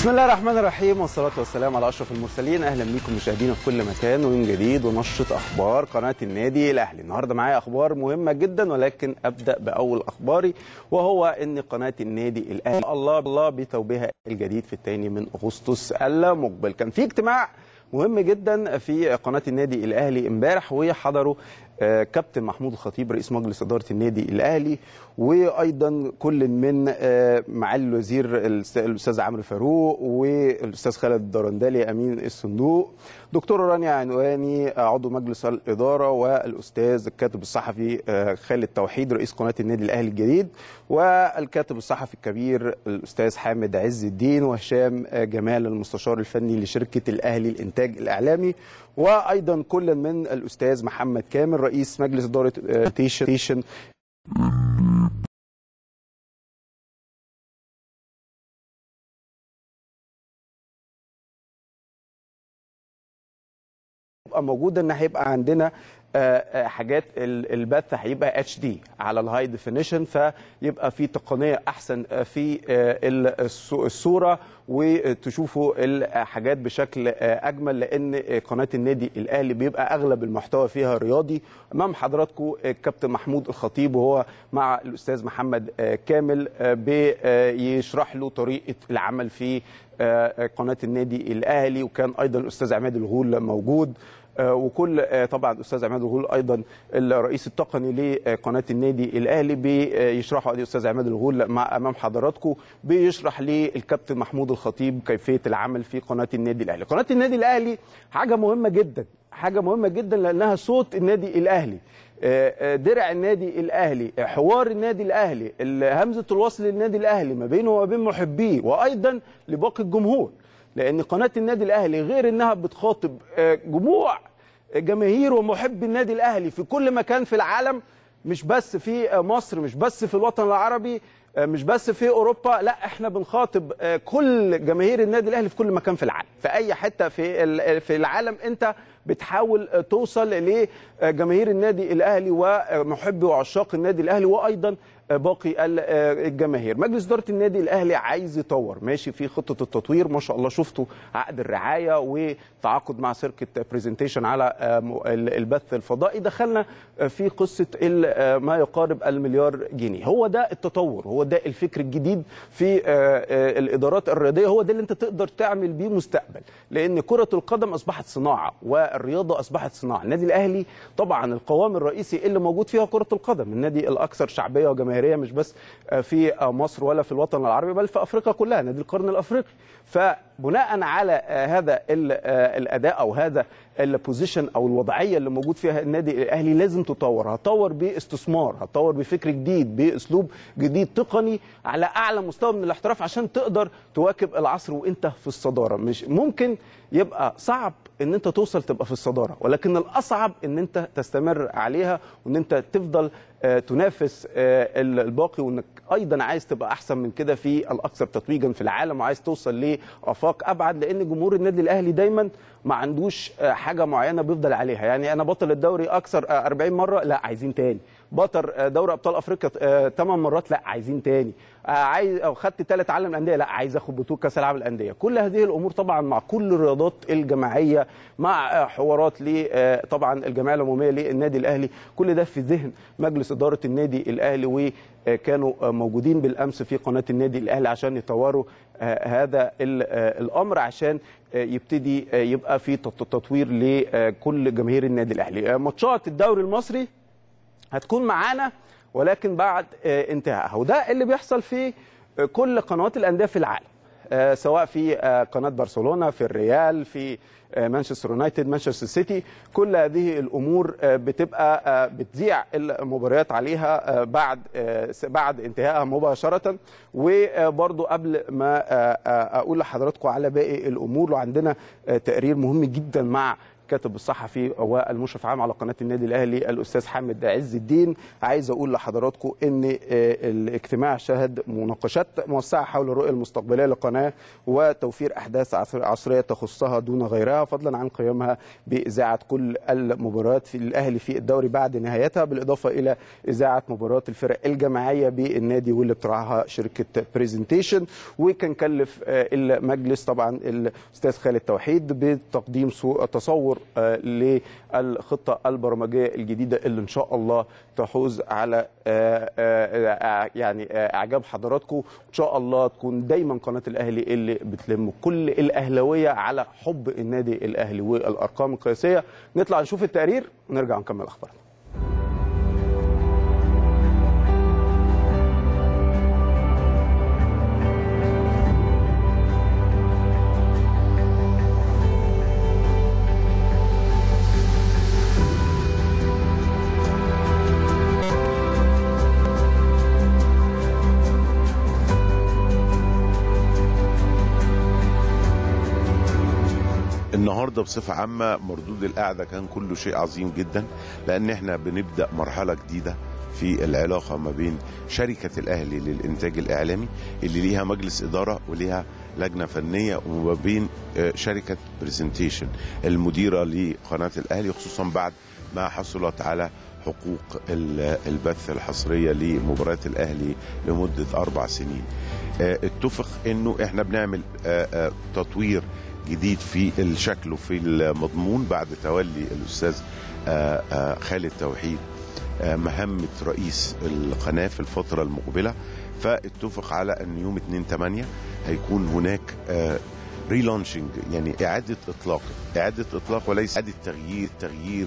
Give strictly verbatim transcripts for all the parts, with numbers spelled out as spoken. بسم الله الرحمن الرحيم والصلاة والسلام على أشرف المرسلين. أهلا بيكم مشاهدينا في كل مكان ويوم جديد ونشرة أخبار قناة النادي الأهلي. النهاردة معايا أخبار مهمة جدا، ولكن أبدأ بأول أخباري وهو أن قناة النادي الأهلي الله الله بتوبيها الجديد في الثاني من أغسطس المقبل. كان في اجتماع مهم جدا في قناة النادي الأهلي امبارح وحضره كابتن محمود الخطيب رئيس مجلس إدارة النادي الأهلي، وأيضا كل من معالي الوزير الأستاذ عمرو فاروق والأستاذ خالد الدرندلي أمين الصندوق، دكتورة رانيا عنواني عضو مجلس الإدارة، والأستاذ الكاتب الصحفي خالد توحيد رئيس قناة النادي الأهلي الجديد، والكاتب الصحفي الكبير الأستاذ حامد عز الدين، وهشام جمال المستشار الفني لشركة الأهلي الإنتاج الإعلامي، وأيضا كل من الأستاذ محمد كامل رئيس مجلس إدارة تيشن يبقى موجود. ان هيبقى عندنا حاجات البث هيبقى اتش دي على الهاي ديفينيشن، فيبقى في تقنيه احسن في الصوره وتشوفوا الحاجات بشكل اجمل، لان قناه النادي الاهلي بيبقى اغلب المحتوى فيها رياضي. امام حضراتكم الكابتن محمود الخطيب وهو مع الاستاذ محمد كامل بيشرح له طريقه العمل في قناه النادي الاهلي، وكان ايضا الاستاذ عماد الغول موجود، وكل طبعا الاستاذ عماد الغول ايضا الرئيس التقني لقناه النادي الاهلي بيشرحوا. ادي الاستاذ عماد الغول مع امام حضراتكم بيشرح للكابتن محمود الخطيب كيفيه العمل في قناه النادي الاهلي. قناه النادي الاهلي حاجه مهمه جدا، حاجه مهمه جدا لانها صوت النادي الاهلي، درع النادي الاهلي، حوار النادي الاهلي، همزه الوصل للنادي الاهلي ما بينه وما بين محبيه وايضا لباقي الجمهور، لان قناه النادي الاهلي غير انها بتخاطب جموع جماهير ومحبي النادي الاهلي في كل مكان في العالم، مش بس في مصر، مش بس في الوطن العربي، مش بس في اوروبا، لا احنا بنخاطب كل جماهير النادي الاهلي في كل مكان في العالم، في اي حته في في العالم انت بتحاول توصل لجماهير النادي الاهلي ومحبي وعشاق النادي الاهلي وايضا باقي الجماهير. مجلس إدارة النادي الأهلي عايز يطور، ماشي في خطة التطوير ما شاء الله، شفتوا عقد الرعاية وتعاقد مع شركة بريزنتيشن على البث الفضائي، دخلنا في قصة ما يقارب المليار جنيه. هو ده التطور، هو ده الفكر الجديد في الإدارات الرياضية، هو ده اللي أنت تقدر تعمل بيه مستقبل، لأن كرة القدم أصبحت صناعة والرياضة أصبحت صناعة. النادي الأهلي طبعا القوام الرئيسي اللي موجود فيها كرة القدم، النادي الأكثر شعبية وجماهيرية مش بس في مصر ولا في الوطن العربي بل في أفريقيا كلها، نادي القرن الأفريقي. فبناء على هذا الأداء أو هذا البوزيشن أو الوضعية اللي موجود فيها النادي الأهلي لازم تطور، هتطور باستثمار، هتطور بفكر جديد، بأسلوب جديد تقني على أعلى مستوى من الاحتراف عشان تقدر تواكب العصر وأنت في الصدارة. مش ممكن يبقى صعب ان انت توصل تبقى في الصداره، ولكن الاصعب ان انت تستمر عليها وان انت تفضل تنافس الباقي، وانك ايضا عايز تبقى احسن من كده في الاكثر تتويجا في العالم، وعايز توصل لافاق ابعد، لان جمهور النادي الاهلي دايما ما عندوش حاجه معينه بيفضل عليها. يعني انا بطل الدوري اكثر أربعين مره، لا عايزين تاني. بطل دوري ابطال افريقيا ثمان مرات، لا عايزين تاني. عايز او خدت ثلاث عالم الانديه، لا عايز اخد بطوله كاس العالم الانديه. كل هذه الامور طبعا مع كل الرياضات الجماعيه، مع حوارات ل طبعا الجمعيه العموميه للنادي الاهلي، كل ده في ذهن مجلس اداره النادي الاهلي، وكانوا موجودين بالامس في قناه النادي الاهلي عشان يطوروا هذا الامر، عشان يبتدي يبقى في تطوير لكل جماهير النادي الاهلي. ماتشات الدوري المصري هتكون معانا ولكن بعد انتهائها، وده اللي بيحصل في كل قنوات الانديه في العالم، سواء في قناه برشلونه، في الريال، في مانشستر يونايتد، مانشستر سيتي، كل هذه الامور بتبقى بتذيع المباريات عليها بعد بعد انتهائها مباشره. وبرضو قبل ما اقول لحضراتكم على باقي الامور، وعندنا تقرير مهم جدا مع الكاتب الصحفي والمشرف عام على قناه النادي الاهلي الاستاذ حامد عز الدين. عايز اقول لحضراتكم ان الاجتماع شهد مناقشات موسعه حول الرؤيه المستقبليه للقناه وتوفير احداث عصريه تخصها دون غيرها، فضلا عن قيامها باذاعه كل المباريات في الاهلي في الدوري بعد نهايتها، بالاضافه الى اذاعه مباريات الفرق الجماعيه بالنادي واللي بتراعاها شركه بريزنتيشن. وكان كلف المجلس طبعا الاستاذ خالد توحيد بتقديم تصور للخطه البرمجيه الجديده اللي ان شاء الله تحوز على يعني اعجاب حضراتكم، ان شاء الله تكون دايما قناه الاهلي اللي بتلم كل الاهلاويه على حب النادي الاهلي والارقام القياسيه. نطلع نشوف التقرير ونرجع نكمل اخبارنا. النهارده بصفه عامه مردود القعده كان كله شيء عظيم جدا، لان احنا بنبدا مرحله جديده في العلاقه ما بين شركه الاهلي للانتاج الاعلامي اللي ليها مجلس اداره وليها لجنه فنيه، وما بين شركه بريزنتيشن المديره لقناه الاهلي، خصوصا بعد ما حصلت على حقوق البث الحصريه لمباريات الاهلي لمده اربع سنين. اتفق انه احنا بنعمل تطوير جديد في الشكل وفي المضمون بعد تولي الأستاذ خالد توحيد مهمة رئيس القناة في الفترة المقبلة. فاتفق على أن يوم اتنين تمانية هيكون هناك ريلانشنج، يعني إعادة إطلاق، إعادة إطلاق وليس إعادة تغيير تغيير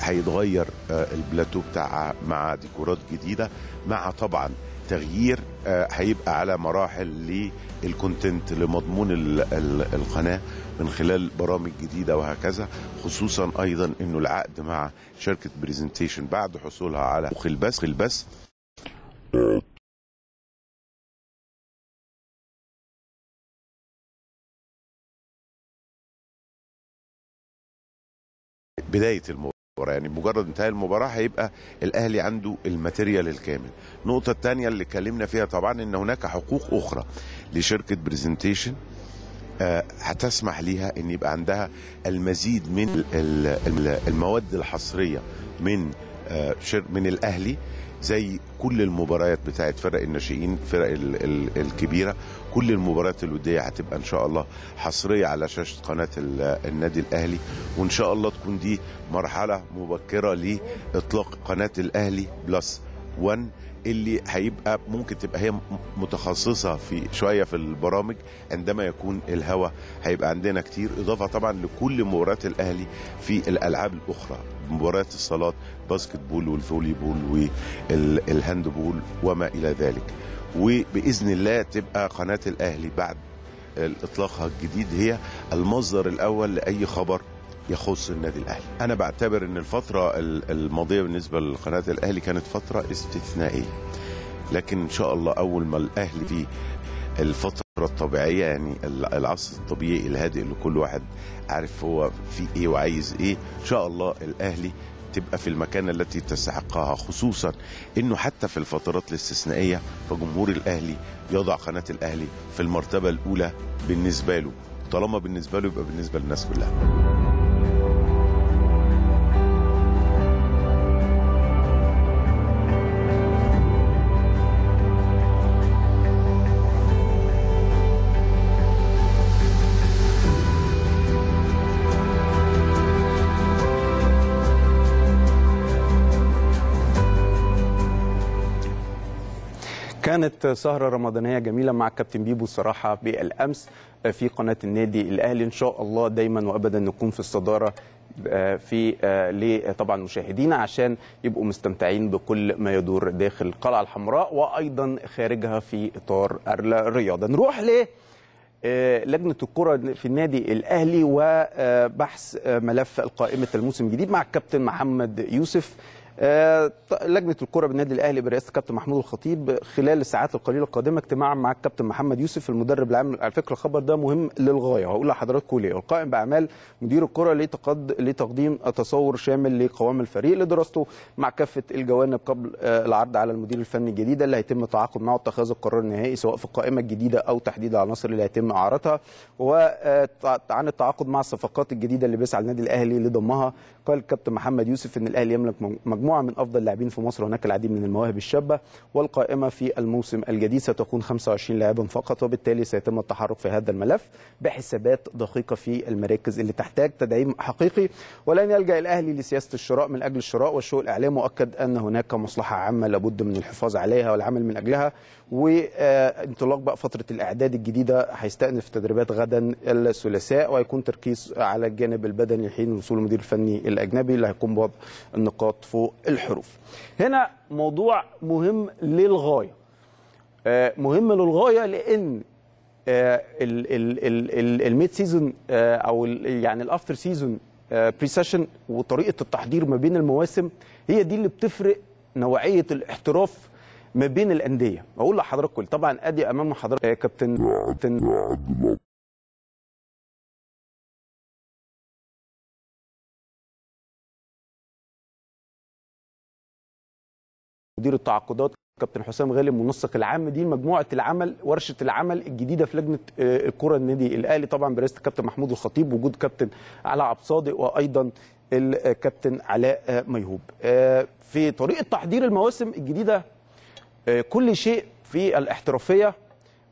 هيتغير البلاتو بتاع مع ديكورات جديده، مع طبعا تغيير هيبقى على مراحل للكونتنت لمضمون القناه من خلال برامج جديده وهكذا، خصوصا ايضا انه العقد مع شركه بريزنتيشن بعد حصولها على حقوق البث البث بدايه الموضوع، يعني مجرد انتهاء المباراة هيبقى الأهلي عنده الماتيريال الكامل. النقطة الثانية اللي اتكلمنا فيها طبعا ان هناك حقوق أخرى لشركة بريزنتيشن هتسمح ليها ان يبقى عندها المزيد من المواد الحصرية من من الأهلي، زي كل المباريات بتاعت فرق الناشئين، فرق الكبيرة، كل المباريات الودية هتبقى إن شاء الله حصرية على شاشة قناة النادي الأهلي، وإن شاء الله تكون دي مرحلة مبكرة لإطلاق قناة الأهلي بلس واحد اللي هيبقى ممكن تبقى هي متخصصة في شوية في البرامج عندما يكون الهوا هيبقى عندنا كتير، إضافة طبعا لكل مباريات الأهلي في الألعاب الأخرى، مباريات الصالات، باسكت بول والفولي بول والهاند بول وما إلى ذلك. وبإذن الله تبقى قناة الأهلي بعد إطلاقها الجديد هي المصدر الأول لأي خبر يخص النادي الاهلي. انا بعتبر ان الفتره الماضيه بالنسبه لقناه الاهلي كانت فتره استثنائيه، لكن ان شاء الله اول ما الاهلي في الفتره الطبيعيه، يعني العصر الطبيعي الهادئ اللي كل واحد عارف هو في ايه وعايز ايه، ان شاء الله الاهلي تبقى في المكانه التي تستحقها، خصوصا انه حتى في الفترات الاستثنائيه فجمهور الاهلي يضع قناه الاهلي في المرتبه الاولى بالنسبه له، طالما بالنسبه له يبقى بالنسبه للناس كلها. كانت سهرة رمضانية جميلة مع كابتن بيبو الصراحة بالأمس في قناة النادي الأهلي، إن شاء الله دايما وأبدا نكون في الصدارة في ليه طبعا مشاهدينا عشان يبقوا مستمتعين بكل ما يدور داخل القلعة الحمراء وأيضا خارجها في إطار الرياضة. نروح ليه لجنة الكرة في النادي الأهلي وبحث ملف قائمة الموسم الجديد مع الكابتن محمد يوسف لجنه الكره بالنادي الاهلي برئاسه الكابتن محمود الخطيب خلال الساعات القليله القادمه اجتماع مع الكابتن محمد يوسف المدرب العام. على فكره الخبر ده مهم للغايه وهقول لحضراتكم ليه. القائم باعمال مدير الكره لتقديم تصور شامل لقوام الفريق لدراسته مع كافه الجوانب قبل العرض على المدير الفني الجديد اللي هيتم التعاقد معه واتخاذ القرار النهائي سواء في القائمه الجديده او تحديد العناصر اللي هيتم اعارتها، وعن التعاقد مع الصفقات الجديده اللي بيسعى النادي الاهلي لضمها. قال الكابتن محمد يوسف ان الاهلي يملك مجموعه من افضل اللاعبين في مصر، هناك العديد من المواهب الشابه، والقائمه في الموسم الجديد ستكون خمسة وعشرين لاعبا فقط، وبالتالي سيتم التحرك في هذا الملف بحسابات دقيقه في المراكز اللي تحتاج تدعيم حقيقي، ولن يلجا الاهلي لسياسه الشراء من اجل الشراء والشو الاعلام، واكد ان هناك مصلحه عامه لابد من الحفاظ عليها والعمل من اجلها. وانطلاق بقى فتره الاعداد الجديده هيستأنف تدريبات غدا الثلاثاء، وهيكون تركيز على الجانب البدني حين وصول المدير الفني الاجنبي اللي هيقوم بوضع النقاط فوق الحروف. هنا موضوع مهم للغايه، مهم للغايه لان الميد سيزون او يعني الافتر سيزون بري سيشن وطريقه التحضير ما بين المواسم هي دي اللي بتفرق نوعيه الاحتراف ما بين الانديه. اقول لحضراتكم كل طبعا ادي امام حضرتك كابتن كابتن مدير التعاقدات كابتن حسام غالي المنسق العام، دي مجموعه العمل ورشه العمل الجديده في لجنه الكره النادي الاهلي طبعا برئاسه الكابتن محمود الخطيب، وجود كابتن علاء عبد الصادق وايضا الكابتن علاء ميهوب. في طريقه تحضير المواسم الجديده كل شيء في الاحترافيه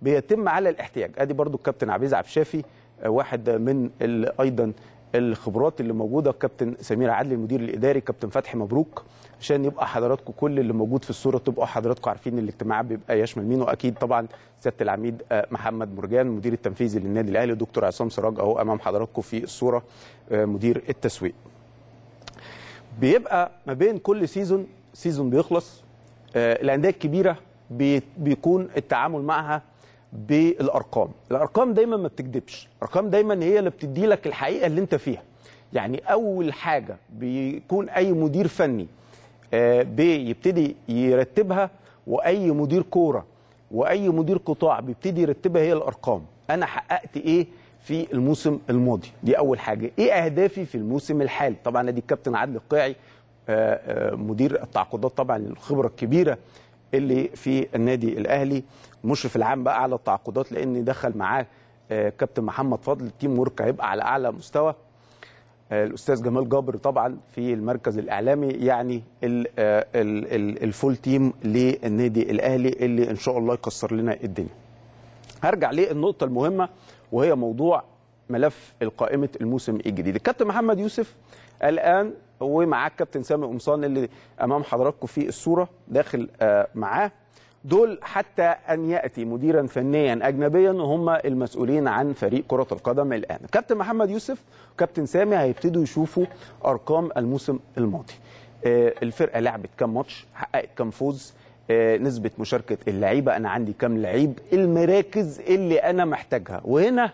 بيتم على الاحتياج، ادي برضو الكابتن عبيد عبد الشافي واحد من ايضا الخبرات اللي موجوده، الكابتن سمير عدلي المدير الاداري، كابتن فتحي مبروك، عشان يبقى حضراتكم كل اللي موجود في الصوره تبقى حضراتكم عارفين الاجتماع بيبقى يشمل مين، واكيد طبعا سياده العميد محمد مرجان المدير التنفيذي للنادي الاهلي، ودكتور عصام سراج اهو امام حضراتكم في الصوره مدير التسويق. بيبقى ما بين كل سيزون سيزون بيخلص الانديه الكبيره بيكون التعامل معها بالارقام، الارقام دايما ما بتكدبش، الارقام دايما هي اللي بتدي لك الحقيقه اللي انت فيها. يعني اول حاجه بيكون اي مدير فني بيبتدي يرتبها واي مدير كوره واي مدير قطاع بيبتدي يرتبها هي الارقام، انا حققت ايه في الموسم الماضي، دي اول حاجه، ايه اهدافي في الموسم الحالي. طبعا ادي الكابتن عادل القيعي مدير التعاقدات طبعا الخبره الكبيره اللي في النادي الاهلي، المشرف العام بقى على التعاقدات لان دخل معاه كابتن محمد فضل، التيم ورك هيبقى على اعلى مستوى، الاستاذ جمال جابر طبعا في المركز الاعلامي، يعني الفول تيم للنادي الاهلي اللي ان شاء الله يكسر لنا الدنيا. هرجع للنقطه المهمه وهي موضوع ملف القائمه الموسم الجديد. الكابتن محمد يوسف الان ومعاه الكابتن سامي قمصان اللي امام حضراتكم في الصوره داخل معاه، دول حتى ان ياتي مديرا فنيا اجنبيا هم المسؤولين عن فريق كره القدم الان. كابتن محمد يوسف وكابتن سامي هيبتدوا يشوفوا ارقام الموسم الماضي، الفرقه لعبت كام ماتش، حققت كام فوز، نسبه مشاركه اللعيبه، انا عندي كام لعيب، المراكز اللي انا محتاجها. وهنا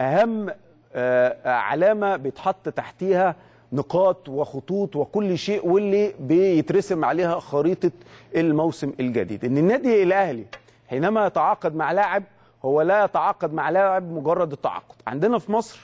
اهم علامه بيتحط تحتيها نقاط وخطوط وكل شيء واللي بيترسم عليها خريطة الموسم الجديد، إن النادي الأهلي حينما يتعاقد مع لاعب هو لا يتعاقد مع لاعب مجرد التعاقد. عندنا في مصر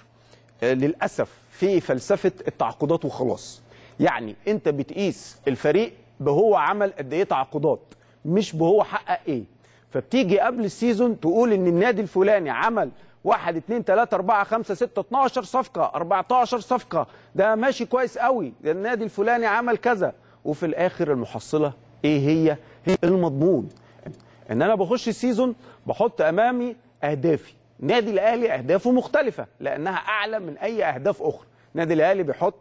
للأسف في فلسفة التعاقدات وخلاص، يعني أنت بتقيس الفريق بهو عمل قد إيه تعاقدات مش بهو حقق إيه، فبتيجي قبل السيزون تقول إن النادي الفلاني عمل واحد اتنين تلاتة أربعة خمسة ستة اتناشر صفقة أربعتاشر صفقة، ده ماشي كويس قوي، ده النادي الفلاني عمل كذا، وفي الآخر المحصلة إيه هي؟ هي المضمون. إن أنا بخش السيزون بحط أمامي أهدافي، النادي الأهلي أهدافه مختلفة لأنها أعلى من أي أهداف أخرى، النادي الأهلي بيحط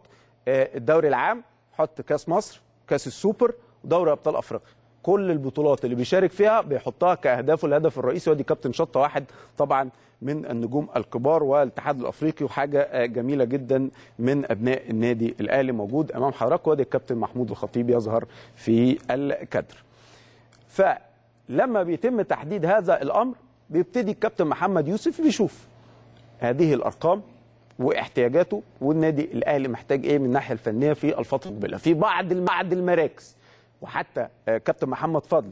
الدوري العام، حط كأس مصر، كأس السوبر، ودوري أبطال أفريقيا. كل البطولات اللي بيشارك فيها بيحطها كأهدافه الهدف الرئيسي، وادي كابتن شطة واحد طبعا من النجوم الكبار والاتحاد الافريقي، وحاجه جميله جدا من ابناء النادي الاهلي موجود امام حضراتكم، وادي الكابتن محمود الخطيب يظهر في الكادر. فلما بيتم تحديد هذا الامر بيبتدي الكابتن محمد يوسف بيشوف هذه الارقام واحتياجاته والنادي الاهلي محتاج ايه من الناحيه الفنيه في الفتره المقبله في بعض بعض المراكز. وحتى كابتن محمد فضل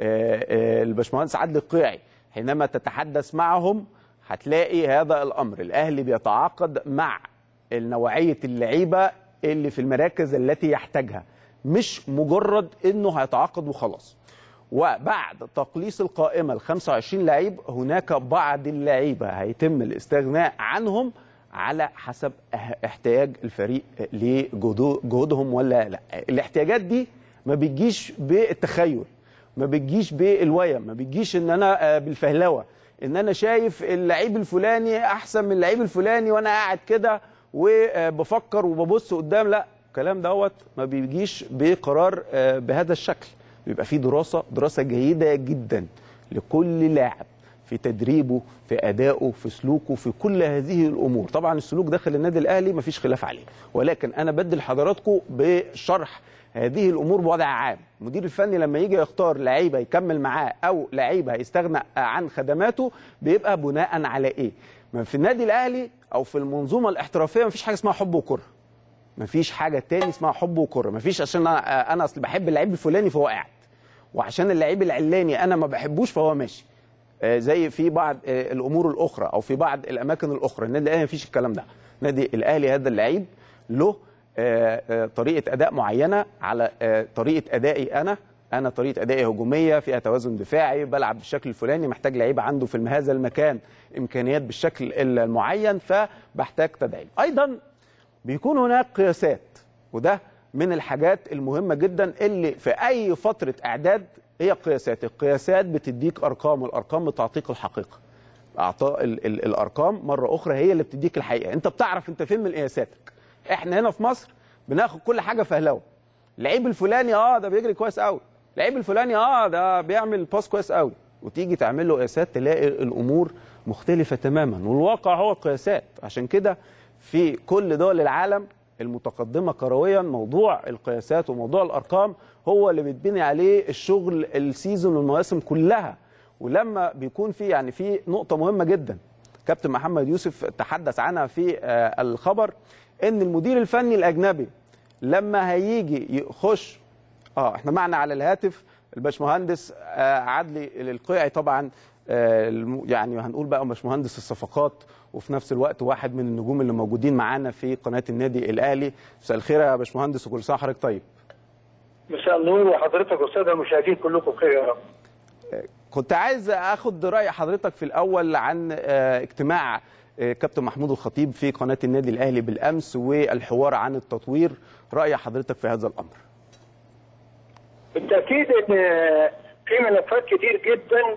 والباشمهندس عادل القيعي حينما تتحدث معهم هتلاقي هذا الامر، الاهلي بيتعاقد مع نوعيه اللعيبه اللي في المراكز التي يحتاجها، مش مجرد انه هيتعاقد وخلاص. وبعد تقليص القائمه ل خمسة وعشرين لعيب هناك بعض اللعيبه هيتم الاستغناء عنهم على حسب احتياج الفريق لجهودهم ولا لا. الاحتياجات دي ما بتجيش بالتخيل، ما بتجيش بالويم، ما بتجيش ان انا بالفهلوه ان انا شايف اللعيب الفلاني احسن من اللعيب الفلاني وانا قاعد كده وبفكر وببص قدام. لا، الكلام دوت ما بيجيش بقرار بهذا الشكل، بيبقى فيه دراسه دراسه جيده جدا لكل لاعب في تدريبه في أدائه في سلوكه في كل هذه الأمور. طبعا السلوك داخل النادي الأهلي مفيش خلاف عليه، ولكن أنا بدي لحضراتكم بشرح هذه الأمور بوضع عام. المدير الفني لما يجي يختار لعيبة يكمل معاه أو لعيبة هيستغنى عن خدماته بيبقى بناء على إيه؟ ما في النادي الأهلي أو في المنظومة الاحترافية مفيش حاجة اسمها حب وكره، مفيش حاجة تاني اسمها حب وكره، مفيش عشان أنا أصل بحب اللعيب الفلاني فهو قاعد، وعشان اللعيب العلاني أنا ما بحبوش فهو ماشي، زي في بعض الامور الاخرى او في بعض الاماكن الاخرى. النادي الاهلي مفيش الكلام ده. النادي الاهلي هذا اللعيب له طريقه اداء معينه على طريقه ادائي انا، انا طريقه ادائي هجوميه فيها توازن دفاعي، بلعب بالشكل الفلاني، محتاج لعيب عنده في هذا المكان امكانيات بالشكل المعين فبحتاج تدعيم. ايضا بيكون هناك قياسات، وده من الحاجات المهمه جدا اللي في اي فتره اعداد هي القياسات. القياسات بتديك ارقام والارقام بتعطيك الحقيقه. اعطاء ال ال الارقام مره اخرى هي اللي بتديك الحقيقه، انت بتعرف انت فين من قياساتك. احنا هنا في مصر بناخد كل حاجه فهلوه. اللعيب الفلاني اه ده بيجري كويس قوي، اللعيب الفلاني اه ده بيعمل باس كويس قوي، وتيجي تعمل له قياسات تلاقي الامور مختلفه تماما، والواقع هو القياسات. عشان كده في كل دول العالم المتقدمة كرويا موضوع القياسات وموضوع الأرقام هو اللي بيتبني عليه الشغل السيزون والمواسم كلها. ولما بيكون في يعني في نقطة مهمة جدا كابتن محمد يوسف تحدث عنها في الخبر، إن المدير الفني الأجنبي لما هيجي يخش اه احنا معنا على الهاتف الباشمهندس عدلي القيعي، طبعا يعني هنقول بقى باشمهندس الصفقات وفي نفس الوقت واحد من النجوم اللي موجودين معانا في قناه النادي الاهلي. مساء الخير يا باشمهندس وكل سنه وحضرتك طيب. مساء النور وحضرتك والساده المشاهدين كلكم بخير يا رب. كنت عايز اخد راي حضرتك في الاول عن اجتماع كابتن محمود الخطيب في قناه النادي الاهلي بالامس والحوار عن التطوير، راي حضرتك في هذا الامر. بالتاكيد ان في ملفات كتير جدا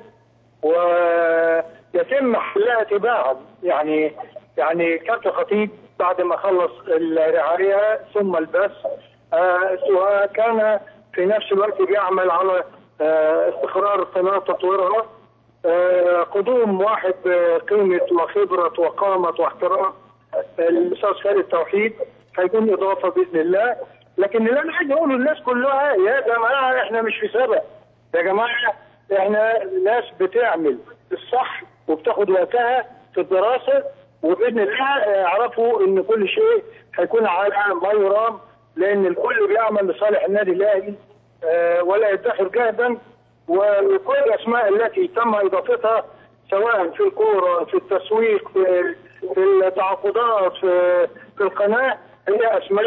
ويتم حلها تباعا، يعني يعني كابتن الخطيب بعد ما خلص الرعايه ثم البث آه كان في نفس الوقت بيعمل على آه استقرار قناه تطويرها، آه قدوم واحد بقيمه وخبره وقامه واحترام الاستاذ خالد توحيد هيكون اضافه باذن الله. لكن اللي انا عايز اقوله للناس كلها يا جماعه احنا مش في سبق، يا جماعه احنا ناس بتعمل الصح وبتاخد وقتها في الدراسه، وباذن الله اعرفوا ان كل شيء هيكون على ما يرام، لان الكل بيعمل لصالح النادي الاهلي اه ولا يدخر جهدا. وكل الاسماء التي تم اضافتها سواء في الكوره في التسويق في, في التعاقدات في, في القناه هي اسماء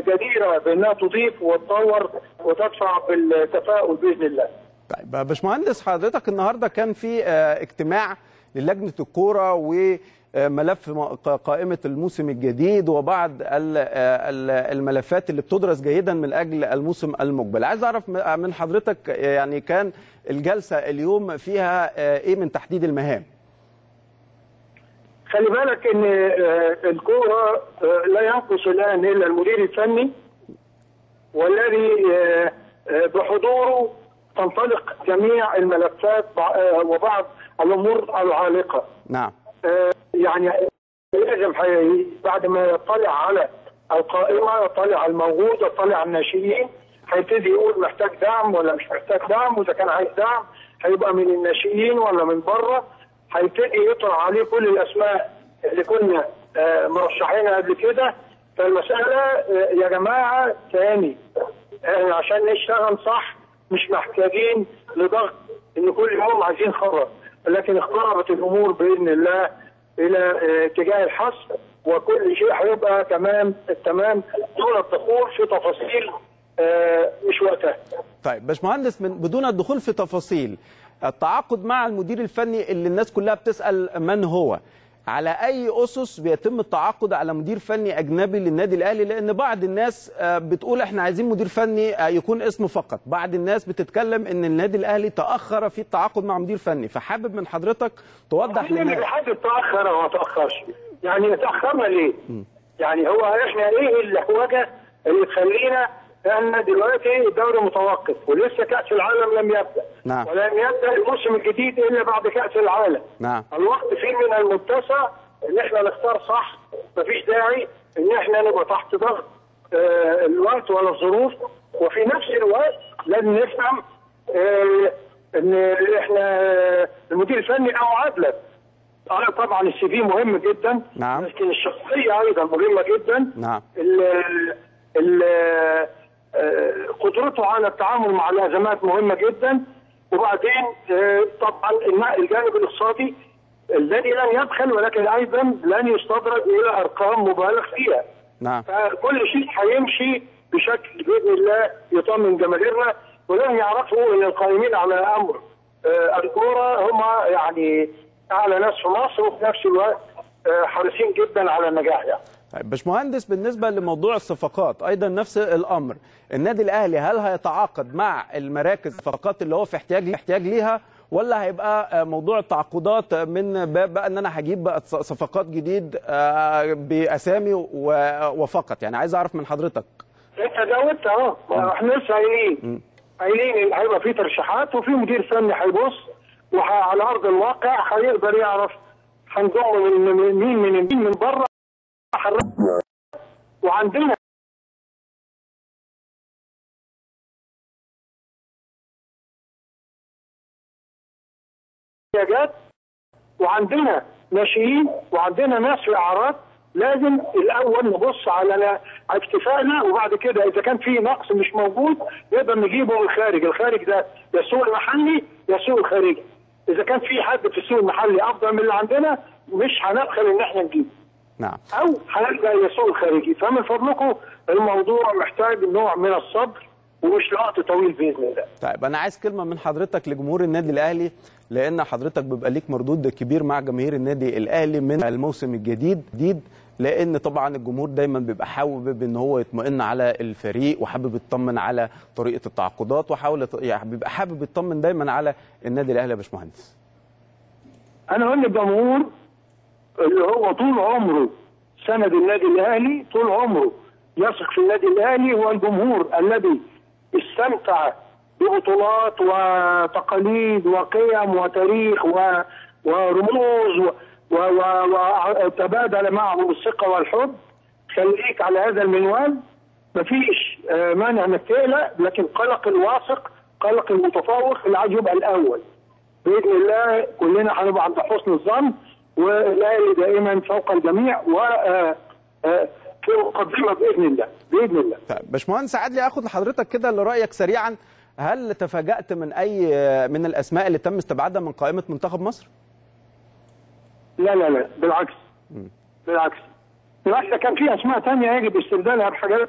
جديره بانها تضيف وتطور وتدفع بالتفاؤل باذن الله. طيب يا باشمهندس حضرتك النهارده كان في اجتماع للجنه الكوره وملف قائمه الموسم الجديد وبعض الملفات اللي بتدرس جيدا من اجل الموسم المقبل. عايز اعرف من حضرتك يعني كان الجلسه اليوم فيها ايه من تحديد المهام؟ خلي بالك ان الكوره لا ينقص الان الا المدير الفني، والذي بحضوره تنطلق جميع الملفات وبعض الامور العالقه. نعم. يعني لازم بعد ما يطلع على القائمه يطلع على الموجود يطلع على الناشئين، هيبتدي يقول محتاج دعم ولا مش محتاج دعم، واذا كان عايز دعم هيبقى من الناشئين ولا من بره، هيبتدي يطرح عليه كل الاسماء اللي كنا مرشحين قبل كده. فالمساله يا جماعه تاني احنا عشان نشتغل صح مش محتاجين لضغط ان كل يوم عايزين خبر، لكن اقتربت الامور باذن الله الى اتجاه الحسم وكل شيء هيبقى تمام التمام دون الدخول في تفاصيل مش وقتها. طيب باشمهندس، من بدون الدخول في تفاصيل التعاقد مع المدير الفني اللي الناس كلها بتسأل من هو، على أي أسس بيتم التعاقد على مدير فني أجنبي للنادي الأهلي؟ لأن بعض الناس بتقول إحنا عايزين مدير فني يكون اسمه فقط، بعض الناس بتتكلم إن النادي الأهلي تأخر في التعاقد مع مدير فني، فحابب من حضرتك توضح لنا. مين حد تأخر أو ما تأخرش؟ يعني تأخرنا ليه؟ م. يعني هو إحنا إيه اللهوجة اللي تخلينا لأن دلوقتي الدوري متوقف ولسه كأس العالم لم يبدأ. نعم. ولم يبدأ الموسم الجديد إلا بعد كأس العالم. نعم. الوقت فيه من المتسع إن إحنا نختار صح، مفيش داعي إن إحنا نبقى تحت ضغط آه الوقت ولا الظروف، وفي نفس الوقت لازم نفهم آه إن إحنا المدير الفني أو عدلة. أنا طبعا السي في مهم جدا. نعم. لكن الشخصية أيضا مهمة جدا. نعم. ال ال قدرته على التعامل مع الازمات مهمه جدا، وبعدين طبعا الجانب الاقتصادي الذي لن يدخل ولكن ايضا لن يستدرج الى ارقام مبالغ فيها. نعم. فكل شيء هيمشي بشكل باذن الله يطمن جماهيرنا، ولن يعرفوا ان القائمين على امر الكوره هم يعني اعلى ناس في مصر وفي نفس الوقت حريصين جدا على النجاح يعني. طيب باشمهندس، بالنسبة لموضوع الصفقات أيضا نفس الأمر، النادي الأهلي هل هيتعاقد مع المراكز الصفقات اللي هو في احتياج احتياج ليها، ولا هيبقى موضوع التعاقدات من باب بقى إن أنا هجيب صفقات جديد بأسامي وفقط؟ يعني عايز أعرف من حضرتك. أنت جاوبت أهو، إحنا لسه قايلين قايلين هيبقى في ترشيحات وفي مدير فني هيبص وعلى أرض الواقع هيقدر يعرف هنضم من مين من مين من بره، وعندنا احتياجات وعندنا ناشئين وعندنا ناس في اعراض. لازم الاول نبص على اكتفائنا، وبعد كده اذا كان في نقص مش موجود نقدر نجيبه من الخارج. الخارج ده يا السوق المحلي يا السوق الخارجي، اذا كان في حد في السوق المحلي افضل من اللي عندنا مش هنبخل ان احنا نجيبه. نعم. أو هنلجأ إلى السوق الخارجي. فمن فضلكم الموضوع محتاج نوع من الصبر ومش وقت طويل بإذن الله. طيب أنا عايز كلمة من حضرتك لجمهور النادي الأهلي، لأن حضرتك بيبقى ليك مردود كبير مع جماهير النادي الأهلي من الموسم الجديد جديد، لأن طبعا الجمهور دايما بيبقى حابب إن هو يطمئن على الفريق وحابب يطمن على طريقة التعاقدات وحاول يعني بيبقى حابب يطمن دايما على النادي الأهلي. يا باشمهندس، أنا أقول للجمهور اللي هو طول عمره سند النادي الاهلي، طول عمره يثق في النادي الاهلي، هو الجمهور الذي استمتع ببطولات وتقاليد وقيم وتاريخ و... ورموز وتبادل و... و... معهم الثقه والحب. خليك على هذا المنوال، مفيش مانع انك تقلق، لكن قلق الواثق قلق المتفوق اللي عايز يبقى الاول. باذن الله كلنا هنبقى عند حسن الظن، والاهلي دائما فوق الجميع و في مقدمه باذن الله باذن الله. طيب باشمهندس عدلي، اخد لحضرتك كده اللي رايك سريعا، هل تفاجأت من اي من الاسماء اللي تم استبعادها من قائمه منتخب مصر؟ لا لا لا بالعكس. م. بالعكس بالعكس كان في اسماء ثانيه يجب استبدالها بحاجات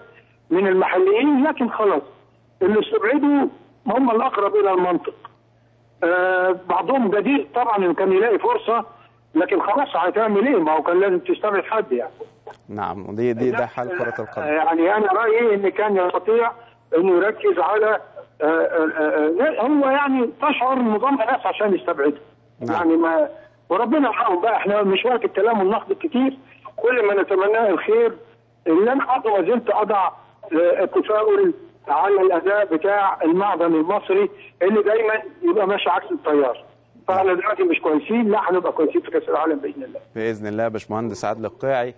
من المحليين، لكن خلاص اللي استبعدوا هم الاقرب الى المنطق. آه بعضهم جديد طبعا ان كان يلاقي فرصه، لكن خلاص هتعمل ايه؟ ما هو كان لازم تستبعد حد يعني. نعم، ودي دي ده حال كرة القدم. يعني انا رايي ان كان يستطيع انه يركز على هو يعني تشعر نظام ناس عشان يستبعدها. نعم. يعني ما وربنا معاهم بقى، احنا مش وقت الكلام والنقد الكتير، كل ما نتمناه الخير. اللي انا برضه ما زلت اضع التفاؤل على الاداء بتاع المعدن المصري اللي دايما يبقى ماشي عكس التيار. فاحنا دلوقتي مش كويسين، لا هنبقى كويسين في كاس العالم باذن الله. باذن الله. باشمهندس عادل القيعي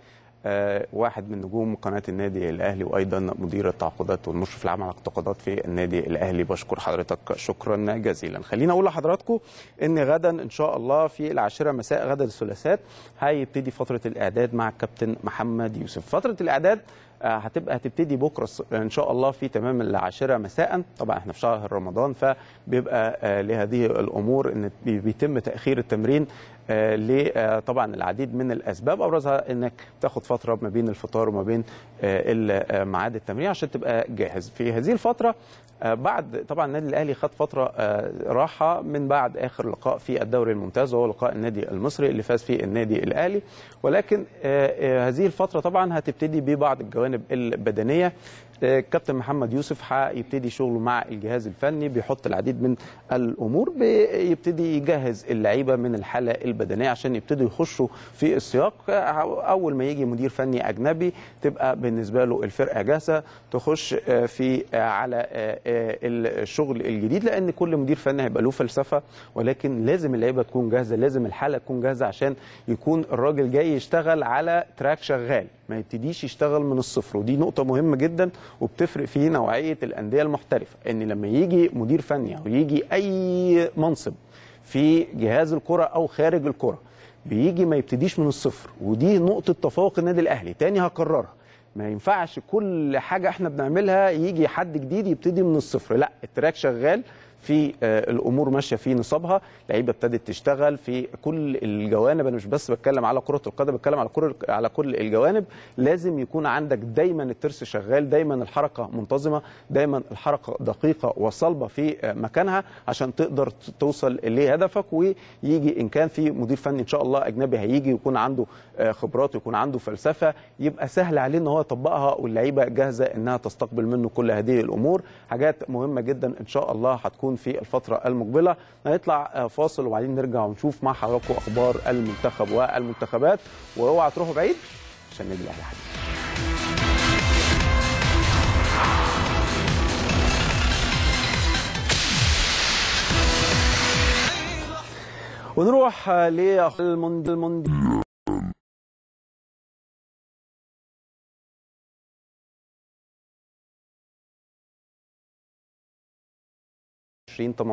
واحد من نجوم قناة النادي الأهلي وأيضا مدير التعاقدات والمشرف العام على التعاقدات في النادي الأهلي. بشكر حضرتك شكرا جزيلا. خلينا أقول لحضراتكم إن غدا إن شاء الله في العاشرة مساء غدا الثلاثاء هيبتدي فترة الإعداد مع الكابتن محمد يوسف. فترة الإعداد هتبقى هتبتدي بكره ان شاء الله في تمام العاشره مساء. طبعا احنا في شهر رمضان فبيبقى لهذه الامور ان بيتم تاخير التمرين لطبعا العديد من الاسباب، ابرزها انك تاخد فتره ما بين الفطار وما بين ميعاد التمرين عشان تبقى جاهز في هذه الفتره. بعد طبعا النادي الاهلي خد فتره راحه من بعد اخر لقاء في الدوري الممتاز وهو لقاء النادي المصري اللي فاز فيه النادي الاهلي، ولكن هذه الفتره طبعا هتبتدي ببعض الجوانب البدنيه. الكابتن محمد يوسف هيبتدي شغله مع الجهاز الفني، بيحط العديد من الامور، بيبتدي يجهز اللعيبه من الحاله البدنيه عشان يبتدوا يخشوا في السياق. اول ما يجي مدير فني اجنبي تبقى بالنسبه له الفرقه جاهزه تخش في على الشغل الجديد، لان كل مدير فني هيبقى له فلسفه، ولكن لازم اللعيبه تكون جاهزه، لازم الحاله تكون جاهزه عشان يكون الراجل جاي يشتغل على تراك شغال، ما يبتديش يشتغل من الصفر. ودي نقطه مهمه جدا وبتفرق في نوعيه الانديه المحترفه، ان لما يجي مدير فني او يجي اي منصب في جهاز الكره او خارج الكره بيجي ما يبتديش من الصفر، ودي نقطه تفوق النادي الاهلي. تاني هكررها، ما ينفعش كل حاجه احنا بنعملها يجي حد جديد يبتدي من الصفر، لا التراك شغال، في الامور ماشيه في نصابها، لعيبه ابتدت تشتغل في كل الجوانب. انا مش بس بتكلم على كره القدم، بتكلم على كل على كل الجوانب. لازم يكون عندك دايما الترس شغال، دايما الحركه منتظمه، دايما الحركه دقيقه وصلبه في مكانها عشان تقدر توصل لهدفك. ويجي ان كان في مدير فني ان شاء الله اجنبي هيجي يكون عنده خبرات ويكون عنده فلسفه، يبقى سهل عليه ان هو يطبقها واللعيبه جاهزه انها تستقبل منه كل هذه الامور. حاجات مهمه جدا ان شاء الله هتكون في الفترة المقبلة. هنطلع فاصل وبعدين نرجع ونشوف مع حضراتكم أخبار المنتخب والمنتخبات، واوعى تروحوا بعيد عشان النادي الأهلي حبيبي. ونروح للمونديال ألفين وثمانية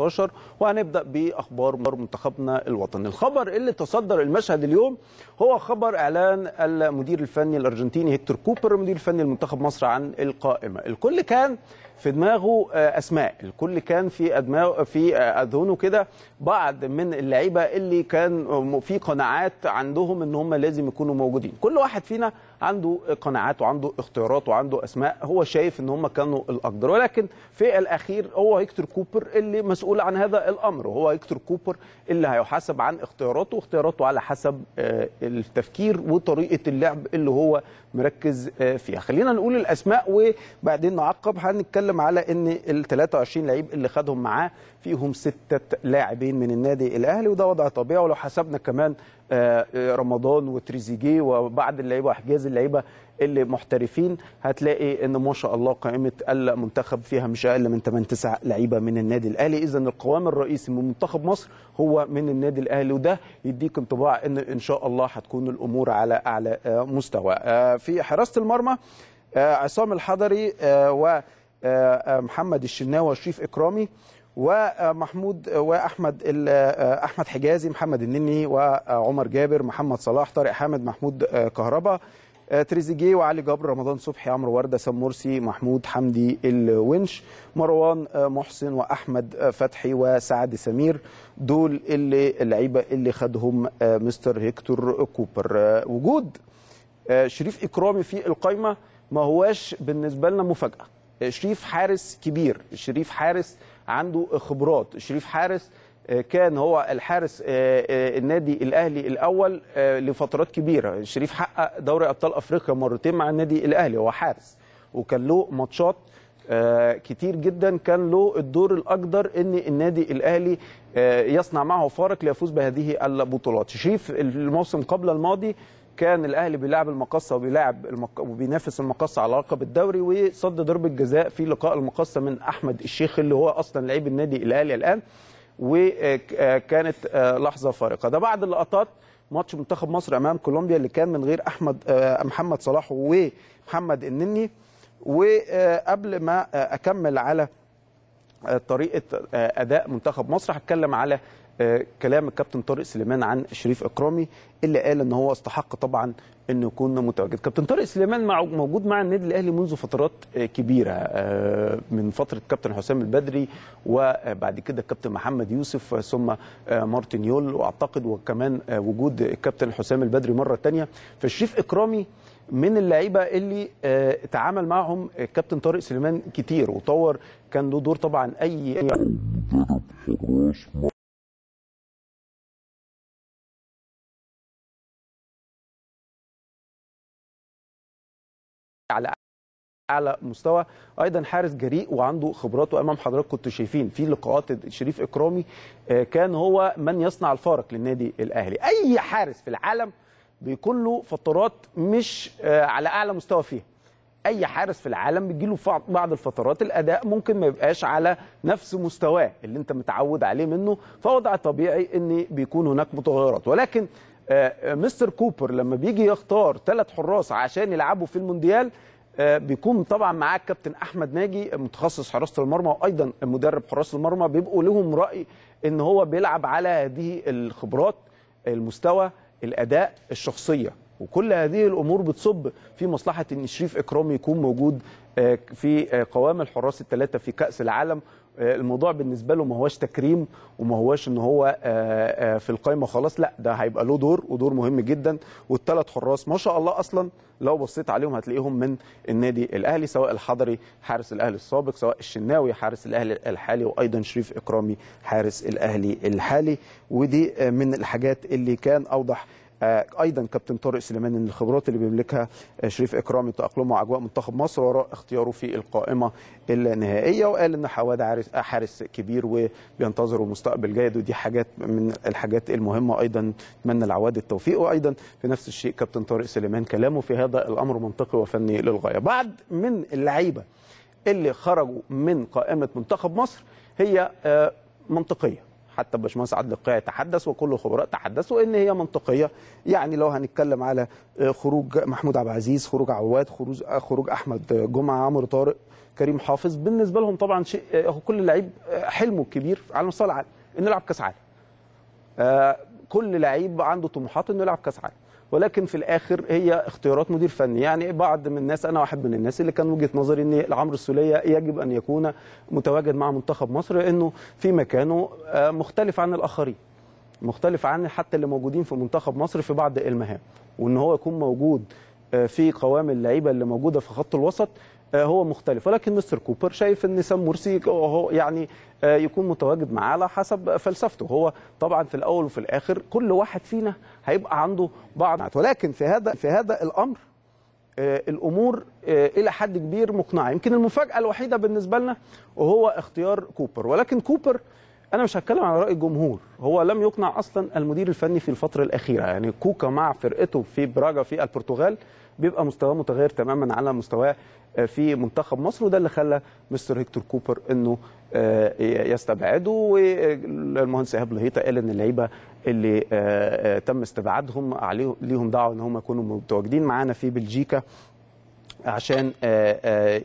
عشر وهنبدأ بأخبار منتخبنا الوطني. الخبر اللي تصدر المشهد اليوم هو خبر إعلان المدير الفني الأرجنتيني هيكتور كوبر مدير الفني لمنتخب مصر عن القائمة. الكل كان في دماغه أسماء، الكل كان في أدماغ في أذهنه كده بعض من اللعيبة اللي كان في قناعات عندهم إن هم لازم يكونوا موجودين. كل واحد فينا عنده قناعات وعنده اختيارات وعنده أسماء هو شايف إن هم كانوا الأقدر، ولكن في الأخير هو هيكتور كوبر اللي مسؤول عن هذا الأمر، وهو هيكتور كوبر اللي هيحاسب عن اختياراته واختياراته على حسب التفكير وطريقة اللعب اللي هو مركز فيها. خلينا نقول الأسماء وبعدين نعقب. هنتكلم على ان ال ثلاثة وعشرين لعيب اللي خدهم معاه فيهم ستة لاعبين من النادي الاهلي، وده وضع طبيعي. ولو حسبنا كمان رمضان وتريزيجيه وبعض اللعيبه وحجاز اللعيبه اللي محترفين هتلاقي ان ما شاء الله قائمه المنتخب فيها مش اقل من ثمانية تسعة لعيبه من النادي الاهلي. اذا القوام الرئيسي من منتخب مصر هو من النادي الاهلي، وده يديك انطباع ان ان شاء الله هتكون الامور على اعلى مستوى. في حراسه المرمى عصام الحضري و محمد الشناوي وشريف اكرامي ومحمود واحمد احمد حجازي، محمد النني وعمر جابر، محمد صلاح، طارق حامد، محمود كهربا، تريزيجيه وعلي جبر، رمضان صبحي، عمرو ورده، سام مرسي، محمود حمدي الونش، مروان محسن واحمد فتحي وسعد سمير. دول اللي اللعيبه اللي خدهم مستر هيكتور كوبر. وجود شريف اكرامي في القايمه ما هواش بالنسبه لنا مفاجاه. شريف حارس كبير، شريف حارس عنده خبرات، شريف حارس كان هو الحارس النادي الاهلي الاول لفترات كبيره، شريف حقق دوري ابطال افريقيا مرتين مع النادي الاهلي، هو حارس وكان له ماتشات كتير جدا كان له الدور الاقدر ان النادي الاهلي يصنع معه فارق ليفوز بهذه البطولات. شريف الموسم قبل الماضي كان الاهلي بيلعب المقصه وبيلعب المق... وبينافس المقصه على لقب الدوري، وصد ضربه جزاء في لقاء المقصه من احمد الشيخ اللي هو اصلا لعيب النادي الاهلي الان، وكانت لحظه فارقه. ده بعد اللقطات ماتش منتخب مصر امام كولومبيا اللي كان من غير احمد محمد صلاح ومحمد النني. وقبل ما اكمل على طريقه اداء منتخب مصر هتكلم على كلام الكابتن طارق سليمان عن شريف اكرامي اللي قال ان هو استحق طبعا انه يكون متواجد. كابتن طارق سليمان موجود مع النادي الاهلي منذ فترات كبيره، من فتره كابتن حسام البدري وبعد كده الكابتن محمد يوسف ثم مارتن يول، واعتقد وكمان وجود الكابتن حسام البدري مره ثانيه. فشريف اكرامي من اللعيبه اللي اتعامل معهم الكابتن طارق سليمان كتير وطور، كان له دور طبعا اي على اعلى مستوى، ايضا حارس جريء وعنده خبرات. وامام حضراتكم كنتوا شايفين في لقاءات شريف اكرامي كان هو من يصنع الفارق للنادي الاهلي. اي حارس في العالم بيكون له فترات مش على اعلى مستوى فيها، اي حارس في العالم بيجيله بعض الفترات الاداء ممكن ما يبقاش على نفس مستواه اللي انت متعود عليه منه، فوضع طبيعي ان بيكون هناك متغيرات. ولكن مستر كوبر لما بيجي يختار ثلاث حراس عشان يلعبوا في المونديال بيكون طبعا معاه الكابتن احمد ناجي متخصص حراسه المرمى وايضا مدرب حراسه المرمى، بيبقوا لهم راي ان هو بيلعب على هذه الخبرات، المستوى، الاداء، الشخصيه، وكل هذه الامور بتصب في مصلحه ان شريف اكرامي يكون موجود في قوام الحراس الثلاثه في كاس العالم. الموضوع بالنسبه له ما هواش تكريم وما هواش ان هو في القائمه خلاص، لا ده هيبقى له دور ودور مهم جدا. والثلاث حراس ما شاء الله اصلا لو بصيت عليهم هتلاقيهم من النادي الاهلي، سواء الحضري حارس الاهلي السابق، سواء الشناوي حارس الاهلي الحالي، وايضا شريف اكرامي حارس الاهلي الحالي. ودي من الحاجات اللي كان اوضح ايضا كابتن طارق سليمان ان الخبرات اللي بيملكها شريف اكرامي تاقلمه مع اجواء منتخب مصر وراء اختياره في القائمه النهائيه. وقال ان حواد حارس كبير وبينتظروا مستقبل جيد، ودي حاجات من الحاجات المهمه. ايضا اتمنى لعواد التوفيق، وايضا في نفس الشيء كابتن طارق سليمان كلامه في هذا الامر منطقي وفني للغايه. بعد من اللعيبه اللي خرجوا من قائمه منتخب مصر هي منطقيه، حتى الباشمهندس عادل القيعي تحدث وكل الخبراء تحدثوا ان هي منطقيه. يعني لو هنتكلم على خروج محمود عبد العزيز، خروج عواد، خروج خروج احمد جمعه، عمرو طارق، كريم حافظ، بالنسبه لهم طبعا شيء، كل لعيب حلمه الكبير على مستوى العالم انه يلعب كاس عالم، كل لعيب عنده طموحات انه يلعب كاس عالم، ولكن في الاخر هي اختيارات مدير فني. يعني بعض من الناس، انا واحد من الناس اللي كان وجهه نظري ان عمرو السوليه يجب ان يكون متواجد مع منتخب مصر، لانه في مكانه مختلف عن الاخرين، مختلف عن حتى اللي موجودين في منتخب مصر في بعض المهام، وان هو يكون موجود في قوام اللعيبه اللي موجوده في خط الوسط هو مختلف. ولكن مستر كوبر شايف ان سام مرسي هو يعني يكون متواجد معاه على حسب فلسفته هو. طبعا في الاول وفي الاخر كل واحد فينا هيبقى عنده بعض، ولكن في هذا في هذا الامر الامور الى حد كبير مقنعه. يمكن المفاجاه الوحيده بالنسبه لنا وهو اختيار كوبر، ولكن كوبر انا مش هتكلم عن راي الجمهور، هو لم يقنع اصلا المدير الفني في الفتره الاخيره. يعني كوكا مع فرقته في براجا في البرتغال بيبقى مستواه متغير تماما على مستواه في منتخب مصر، وده اللي خلى مستر هيكتور كوبر انه يستبعده. والمهندس ايهاب الهيطه قال ان اللعيبه اللي تم استبعادهم عليهم ليهم دعوه ان هم يكونوا متواجدين معانا في بلجيكا عشان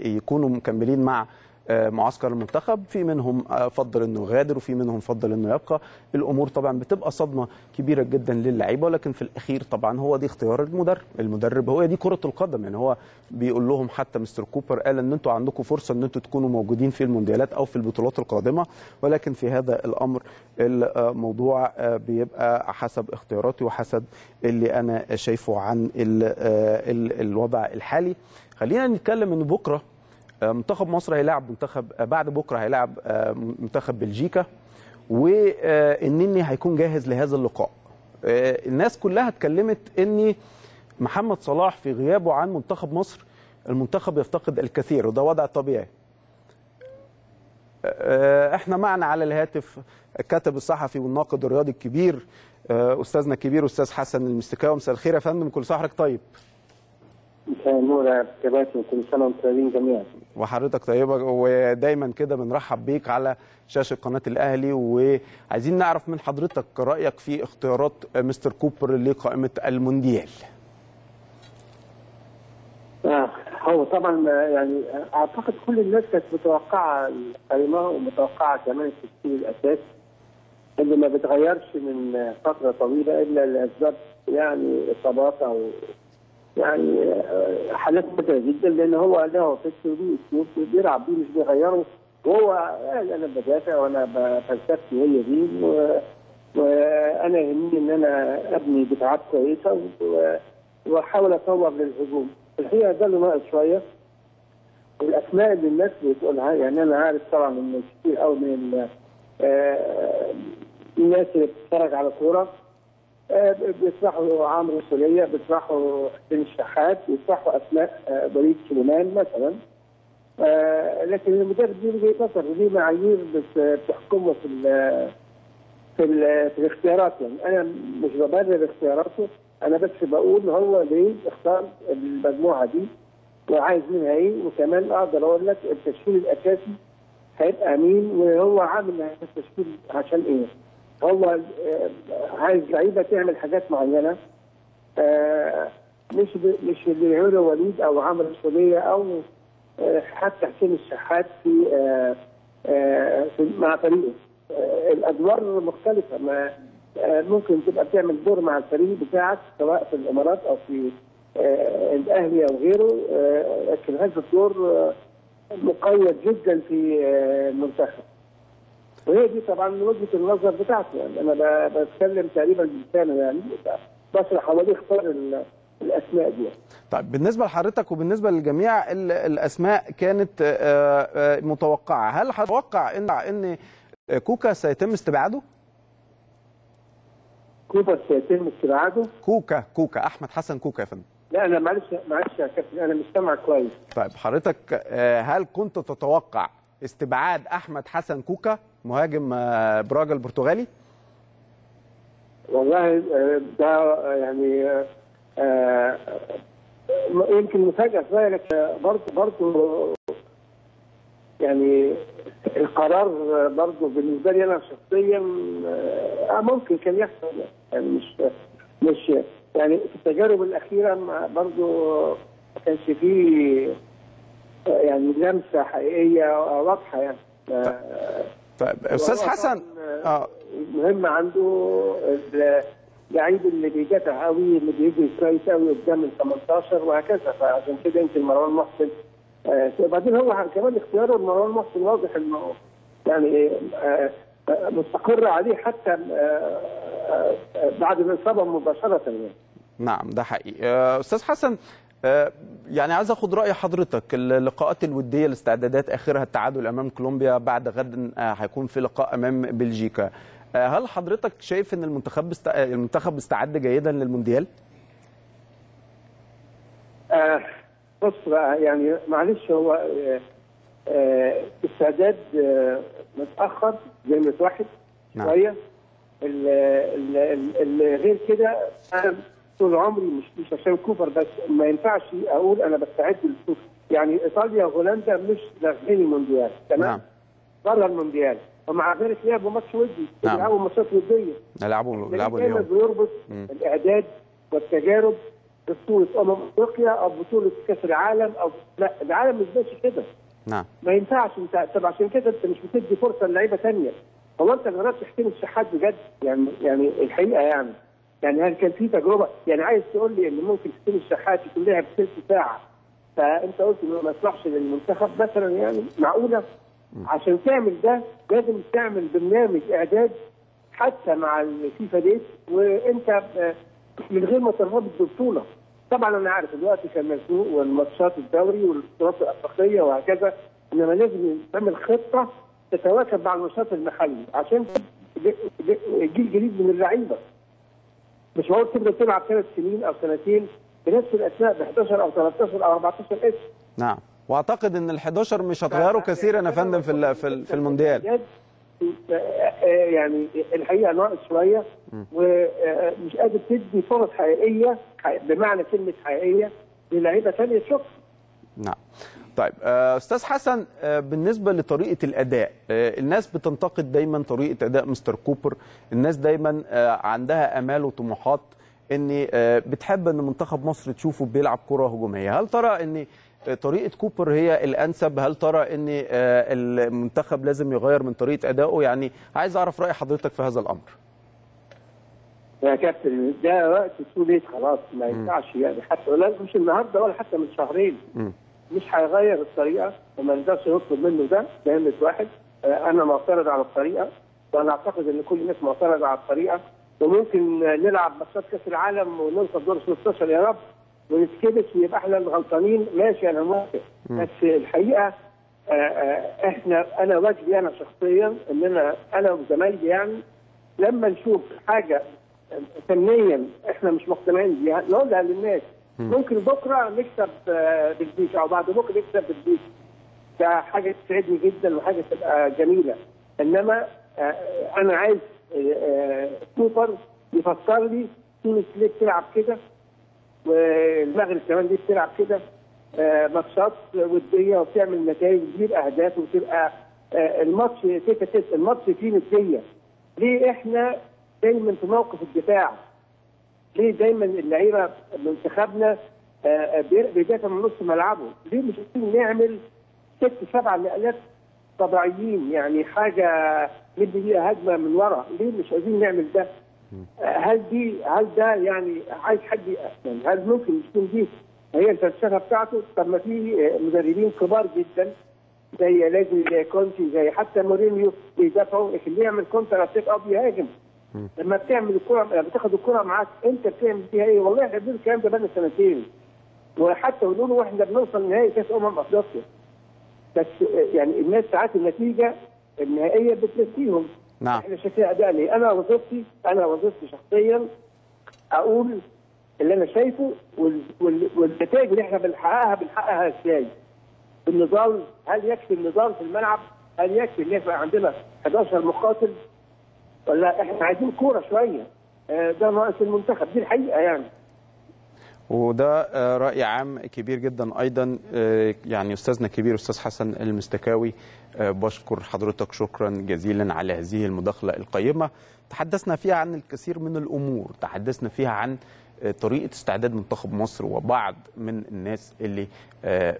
يكونوا مكملين مع معسكر المنتخب، في منهم فضل انه يغادر وفي منهم فضل انه يبقى. الامور طبعا بتبقى صدمه كبيره جدا للعيبه، ولكن في الاخير طبعا هو دي اختيار المدرب، المدرب هو دي كره القدم. يعني هو بيقول لهم، حتى مستر كوبر قال ان انتوا عندكم فرصه ان انتوا تكونوا موجودين في المونديالات او في البطولات القادمه، ولكن في هذا الامر الموضوع بيبقى حسب اختياراتي وحسب اللي انا شايفه عن الوضع الحالي. خلينا نتكلم ان بكره منتخب مصر هيلاعب منتخب بعد بكره هيلاعب منتخب بلجيكا، وانني هيكون جاهز لهذا اللقاء. الناس كلها اتكلمت ان محمد صلاح في غيابه عن منتخب مصر المنتخب يفتقد الكثير، وده وضع طبيعي. احنا معنا على الهاتف الكاتب الصحفي والناقد الرياضي الكبير استاذنا الكبير استاذ حسن المستكاوي. مساء الخير يا فندم، كل سنه وحضرتك طيب. مساء النور يا كابتن، كل سنه وانتم طيبين جميعا. وحضرتك طيبه ودايما كده بنرحب بيك على شاشه قناه الاهلي، وعايزين نعرف من حضرتك رايك في اختيارات مستر كوبر لقائمه المونديال. آه هو طبعا يعني اعتقد كل الناس كانت متوقعه القائمه ومتوقعه كمان التشكيل الاساسي اللي ما بيتغيرش من فتره طويله الا لاسباب يعني اصابات او يعني حالات متعبه جدا، لان هو له فكر واسلوب بيلعب بيه مش بيغيره، وهو يعني انا بدافع وانا فلسفتي هي دي، وانا يهمني ان انا ابني دفاعات كويسه واحاول اطور للهجوم. الحقيقه ده اللي ناقص شويه. الاسماء اللي الناس بتقولها يعني انا عارف طبعا ان كتير قوي من الناس اللي بتتفرج على الكوره بيسمحوا عمرو سوليه، بيسمحوا حسين الشحات، بيسمحوا اسماء وليد سليمان مثلا، لكن المدرب دي بيتصل ليه معايير بتحكمه في ال في ال في الاختيارات. يعني انا مش ببرر اختياراته، انا بس بقول هو ليه اختار المجموعه دي وعايز منها ايه، وكمان اقدر اقول لك التشكيل الاساسي هيبقى مين وهو عامل التشكيل عشان ايه. هو عايز لعيبه تعمل حاجات معينه، مش مش اللي يعمله وليد او عمرو السوليه او حتى حسين الشحات في مع فريقه. الادوار مختلفه، ما ممكن تبقى بتعمل دور مع الفريق بتاعك سواء في الامارات او في الاهلي او غيره، لكن هذا الدور مقيد جدا في المنتخب. وهي دي طبعا وجهه النظر بتاعتي، يعني انا بتكلم تقريبا بلساني، يعني بشرح هو ليه اختار الاسماء دي. طيب بالنسبه لحضرتك وبالنسبه للجميع الاسماء كانت متوقعه، هل هتتوقع ان ان كوكا سيتم استبعاده؟ كوكا سيتم استبعاده؟ كوكا كوكا احمد حسن كوكا يا فندم. لا انا معلش معلش يا كابتن انا مش سامع كويس. طيب حضرتك هل كنت تتوقع استبعاد احمد حسن كوكا مهاجم براجا البرتغالي؟ والله ده يعني آه يمكن مفاجأة شوية، لكن برضه برضه يعني القرار برضه بالنسبة لي أنا شخصيا آه ممكن كان يحصل، يعني مش مش يعني في التجارب الأخيرة برضه ما كانش فيه يعني لمسة حقيقية واضحة يعني. آه طيب استاذ حسن اه المهم عنده اللعيب اللي بيجتع قوي اللي بيجري كويس قوي قدام ال ثمانية عشر وهكذا، فعشان كده يمكن مروان محسن آه بعدين هو كمان اختياره مروان محسن واضح انه يعني آه مستقر عليه حتى آه آه بعد الاصابه مباشره يعني. نعم ده حقيقي. آه استاذ حسن يعني عايز اخد راي حضرتك، اللقاءات الوديه الاستعدادات اخرها التعادل امام كولومبيا، بعد غد هيكون في لقاء امام بلجيكا، هل حضرتك شايف ان المنتخب است... المنتخب استعد جيدا للمونديال؟ آه بص بقى يعني معلش هو آه آه استعداد آه متاخر زي ما اتوحد شويه، اللي غير كده انا طول عمري مش مش عشان كوبر بس ما ينفعش اقول انا بستعد للكوبر، يعني ايطاليا وهولندا مش داخلين المونديال تمام؟ بره المونديال، ومع ذلك لعبوا ماتش ودي، بيلعبوا ماتشات وديه. لعبوا لعبوا اليوم. كان بيربط الاعداد والتجارب ببطوله امم افريقيا او بطوله كاس العالم او لا العالم مش ماشي كده. نعم. ما ينفعش انت طب عشان كده انت مش بتدي فرصه للعيبه ثانيه. هو انت ما جربتش تحكي الشحات بجد يعني يعني الحقيقه يعني. يعني هل كان في تجربه؟ يعني عايز تقول لي ان ممكن حسين الشحات يكون لعب ثلث ساعه فانت قلت انه ما يصلحش للمنتخب مثلا، يعني معقوله؟ عشان تعمل ده لازم تعمل برنامج اعداد حتى مع الفيفا ديت وانت من غير ما ترتبط بالبطوله. طبعا انا عارف دلوقتي كان مسبوق والماتشات الدوري والبطولات الافريقيه وهكذا، انما لازم تعمل خطه تتواكب مع الماتشات المحلي عشان جيل جديد من اللعيبه. مش معقول تقدر تلعب ثلاث سنين او سنتين بنفس الاسماء ب احداشر او تلتاشر او اربعتاشر اسم. نعم، واعتقد ان ال احداشر مش هتغيره كثيرا يا فندم في في المونديال. يعني الحقيقه ناقص شويه ومش قادر تدي فرص حقيقيه بمعنى كلمه حقيقيه للعيبه ثانيه تشوفها. نعم. طيب استاذ حسن، بالنسبه لطريقه الاداء، الناس بتنتقد دايما طريقه اداء مستر كوبر، الناس دايما عندها امال وطموحات ان بتحب ان منتخب مصر تشوفه بيلعب كره هجوميه، هل ترى ان طريقه كوبر هي الانسب؟ هل ترى ان المنتخب لازم يغير من طريقه ادائه؟ يعني عايز اعرف راي حضرتك في هذا الامر. يا كابتن ده وقت توليت خلاص، ما ينفعش يعني حتى ولا مش النهارده ولا حتى من شهرين م. مش هيغير الطريقه وما يقدرش يطلب منه ده لان واحد. انا معترض على الطريقه وانا اعتقد ان كل الناس معترضه على الطريقه، وممكن نلعب ماتشات كاس العالم ونوصل دور ستاشر يا رب ونتكبس ويبقى احنا الغلطانين، ماشي انا موافق، بس الحقيقه احنا انا واجبي انا شخصيا ان انا انا وزمايلي يعني لما نشوف حاجه فنيا احنا مش مقتنعين بيها نقولها للناس. ممكن بكره نكسب بلجيكا او بعد بكره نكسب بلجيكا، ده حاجه تسعدني جدا وحاجه تبقى جميله، انما انا عايز كوبر يفسر لي تونس ليه بتلعب كده والمغرب كمان ليه بتلعب كده، ماتشات وديه وبتعمل نتائج وتجيب اهداف وتبقى الماتش تيكا تيكا الماتش فيه نديه، ليه احنا دايما في موقف الدفاع؟ ليه دايما اللعيبه منتخبنا بيدافع من نص ملعبه؟ ليه مش عايزين نعمل ست سبع نقلات طبيعيين يعني حاجه ندي بيها هجمه من ورا، ليه مش عايزين نعمل ده؟ هل دي هل ده يعني عايز حد يعني هل ممكن تكون دي هي الفلسفه بتاعته؟ طب ما في مدربين كبار جدا زي لازم زي كونتي زي حتى مورينيو بيدافعوا يخليه يعمل كونتر اتاك او بيهاجم. لما بتعمل الكره بتاخد الكره معاك انت بتعمل فيها ايه؟ والله احنا بنقول الكلام ده بقالنا سنتين وحتى ونقول احنا بنوصل نهائي كاس امم افريقيا، بس يعني الناس ساعات النتيجه النهائيه بتنسيهم. نعم احنا شايفين ادائنا، انا وظيفتي انا وظيفتي شخصيا اقول اللي انا شايفه والنتائج اللي احنا بنحققها بنحققها ازاي؟ بالنضال، هل يكفي النضال في الملعب؟ هل يكفي ان احنا عندنا حداشر مقاتل؟ ولا احنا عايزين كوره شويه، ده ناقص المنتخب، دي الحقيقه يعني. وده راي عام كبير جدا ايضا يعني استاذنا الكبير استاذ حسن المستكاوي، بشكر حضرتك شكرا جزيلا على هذه المداخله القيمه، تحدثنا فيها عن الكثير من الامور، تحدثنا فيها عن طريقه استعداد منتخب مصر وبعض من الناس اللي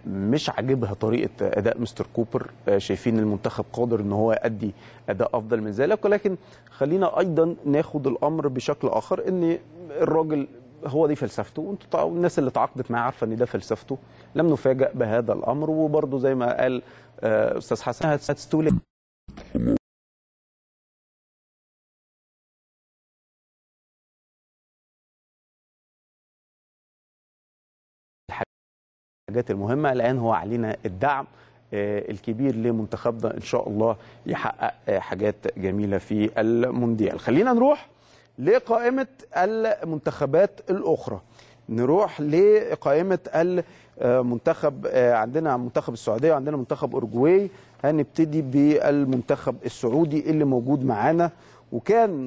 مش عاجبها طريقه اداء مستر كوبر، شايفين المنتخب قادر ان هو يؤدي اداء افضل من ذلك، ولكن خلينا ايضا ناخد الامر بشكل اخر ان الراجل هو دي فلسفته والناس اللي تعاقدت معاه عارفه ان ده فلسفته، لم نفاجأ بهذا الامر، وبرضه زي ما قال استاذ حسن هتستولي الحاجات المهمه، الان هو علينا الدعم الكبير لمنتخبنا ان شاء الله يحقق حاجات جميله في المونديال. خلينا نروح لقائمة المنتخبات الأخرى، نروح لقائمة المنتخب، عندنا منتخب السعودية وعندنا منتخب أورجواي، هنبتدي بالمنتخب السعودي اللي موجود معانا وكان